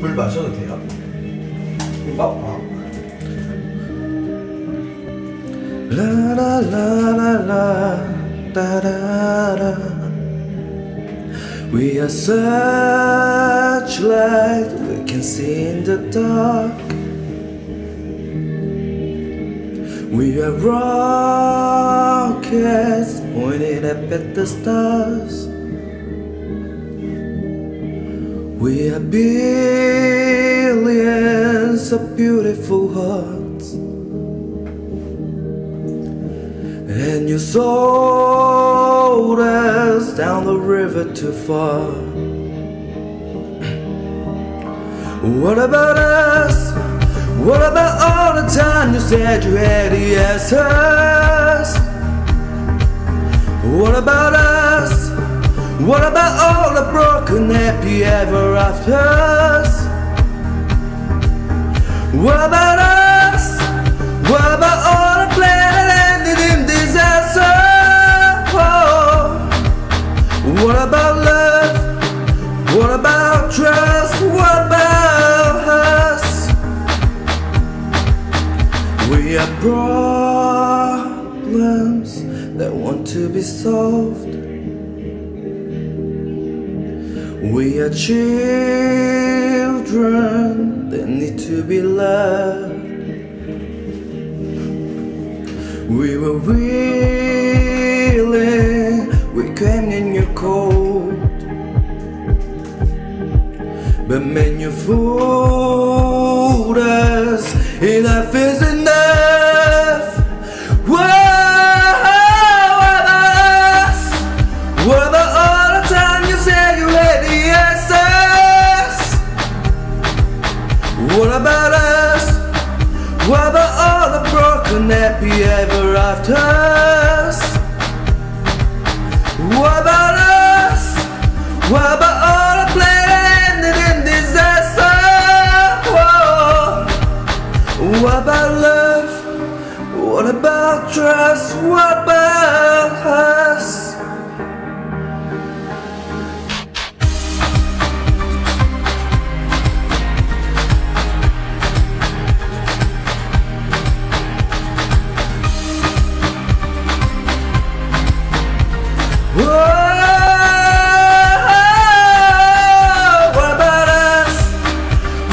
물 마셔도 돼요? 빡빡 라라라라라라라 We are searchlight we can see in the dark We are rockets pointed up at the stars We are billions of beautiful hearts And you sold us down the river too far What about us? What about all the time you said you had yes us? What about us? What about all the broken happy ever afters? What about us? What about all the planet ended in disaster? Oh. What about love? What about trust? What about us? We are problems that want to be solved We are children that need to be loved We were willing, we came in your cold But man, you fooled us, enough is enough What about us? What about What about us? What about all the broken happy ever afters? What about us? What about all the planet ended in disaster? Whoa. What about love? What about trust? What about us? Whoa, what about us?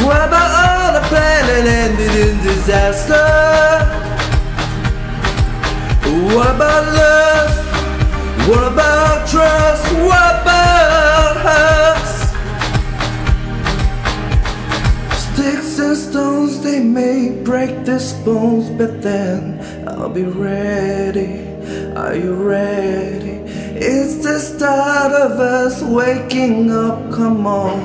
What about all the planet ended in disaster? What about love? What about trust? What about us? Sticks and stones, they may break these bones But then I'll be ready Are you ready? It's the start of us waking up, come on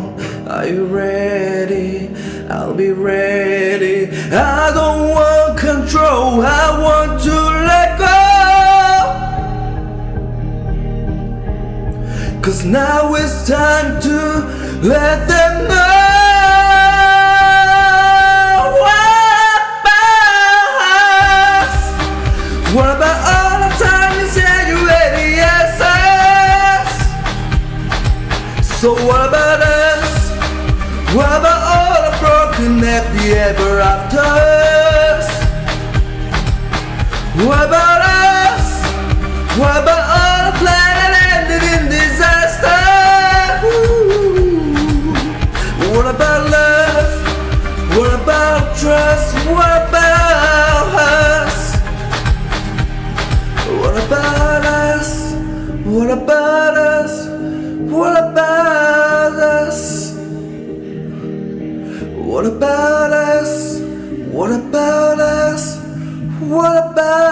Are you ready? I'll be ready I don't want control, I want to let go Cause now it's time to let them know What about us? What about all the time you said you ready? So what about us? What about all the broken happy ever afters? What about us? What about all the planet ended in disaster? Ooh. What about love? What about trust? What about us? What about us? What about us? What about us? What about us? What about us? What about us?